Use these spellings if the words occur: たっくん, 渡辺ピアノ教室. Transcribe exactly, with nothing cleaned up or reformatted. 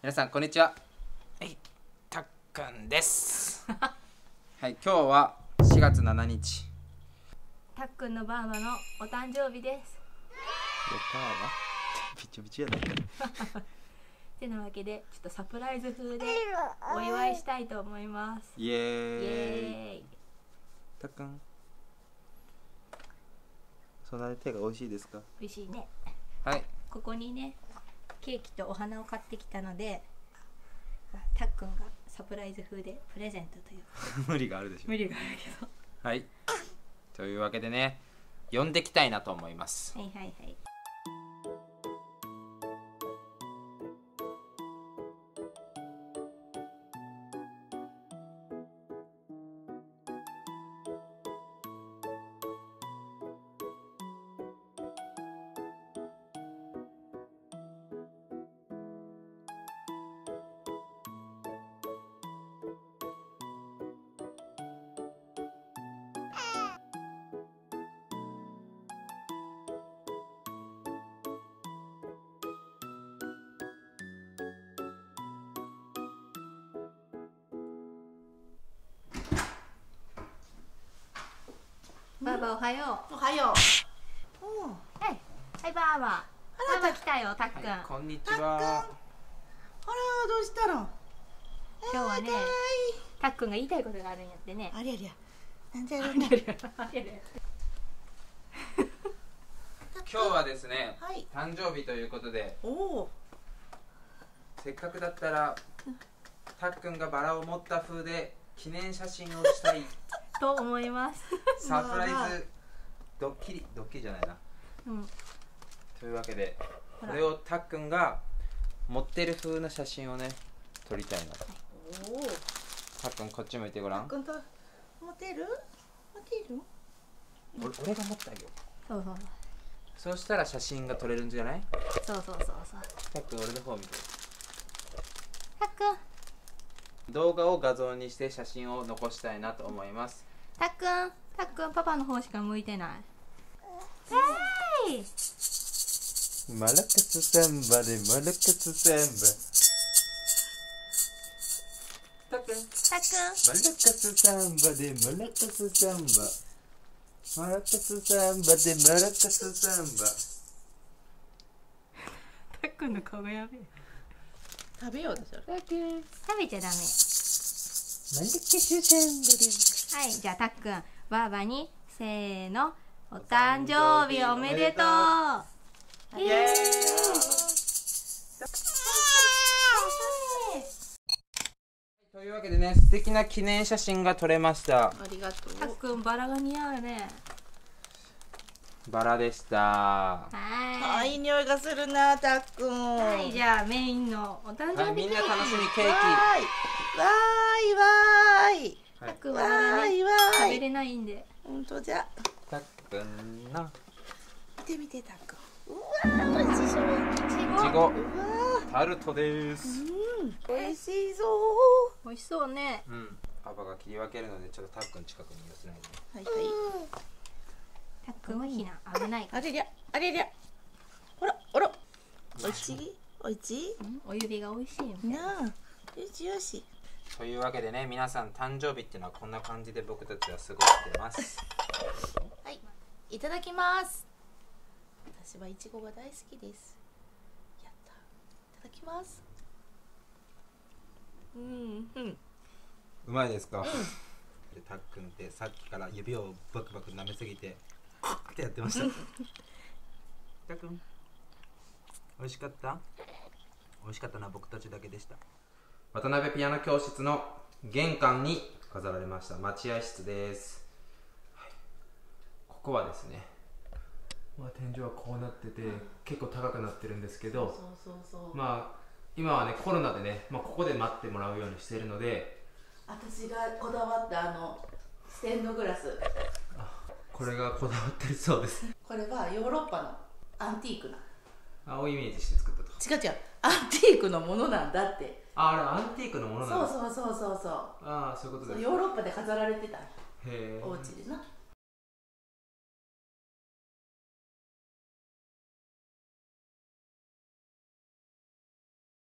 皆さんこんにちは、はい、たっくんですはい、今日はしがつななにち、たっくんのばあばのお誕生日です。やったー、びちょびちょやないてなわけで、ちょっとサプライズ風でお祝いしたいと思います。イエーイ、イエーイ。たっくん、そんな手が美味しいですか？美味しいね。はい、ここにねケーキとお花を買ってきたので、たっくんがサプライズ風でプレゼントという無理があるでしょ。無理があるけどはい、というわけでね、呼んできたいなと思います。はいはいはい。ばあばおはよう。おはよう。はいはい、ばあば。ばあば来たよ、たっくん。こんにちは。あら、どうしたの？今日はね、たっくんが言いたいことがあるんやってね。ありゃりゃ。なんじゃろうね。ありゃりゃ。今日はですね、誕生日ということで、せっかくだったらたっくんがバラを持った風で記念写真をしたい。と思います。サプライズドッキリ、ドッキリじゃないな、うん、というわけでこれをたっくんが持ってる風な写真をね撮りたいなと。たっくんこっち向いてごらん。たっくんと持てる？持てる？俺、俺が持ってあげよう。そうそうそう。そうしたら写真が撮れるんじゃない？そうそうそうそう。たっくん俺の方見て。たっくん、動画を画像にして写真を残したいなと思います。たっくん、たっくん、パパの方しか向いてない。えい。マラカスサンバでマラカスサンバ。たっくん、たっくん。マラカスサンバでマラカスサンバ。マラカスサンバでマラカスサンバ。たっくんの顔がやべえ。食べようとしたら。食べちゃダメ。はい、じゃあたっくん、ばあばにせーの、お誕生日おめでとう。イエーイ。というわけでね、素敵な記念写真が撮れました。ありがとう。たっくんバラが似合うね。バラでした。はい、いい匂いがするな、たっくん。はい、じゃあメインのお誕生日、はい、みんな楽しみケーキ。わーいわーい。たっくんはまだね、食べれないんで。本当じゃ。たっくんな。見て見てたっくん。うわー、美味しそう。いちご。タルトです。うん、美味しいぞー。美味しそうね。うん。パパが切り分けるので、ちょっとたっくん近くに寄せないで。はいはい。たっくんは避難、危ない。あれりゃ、あれりゃ。ほら、ほら。おいしい、おいしい。お指が美味しいよね。なあ、よしよし。というわけでね、皆さん誕生日っていうのはこんな感じで僕たちは過ごしてますはい、いただきます。私はいちごが大好きです。やった、いただきます。うんうん、うまいですか、うん、でたっくんってさっきから指をバクバク舐めすぎてカッてやってましたたっくん、美味しかった。美味しかったのは僕たちだけでした。渡辺ピアノ教室の玄関に飾られました待合室です、はい、ここはですね、まあ、天井はこうなってて結構高くなってるんですけど、まあ今はねコロナでね、まあ、ここで待ってもらうようにしているので、私がこだわったあのステンドグラス、あ、これがこだわってるそうですこれはヨーロッパのアンティークな青いイメージして作ったと。違う違う、アンティークのものなんだって。あ、あれアンティークのものなんだ。そうそうそうそうそう。ああ、そういうことです。ヨーロッパで飾られてた。へえ。お家でな。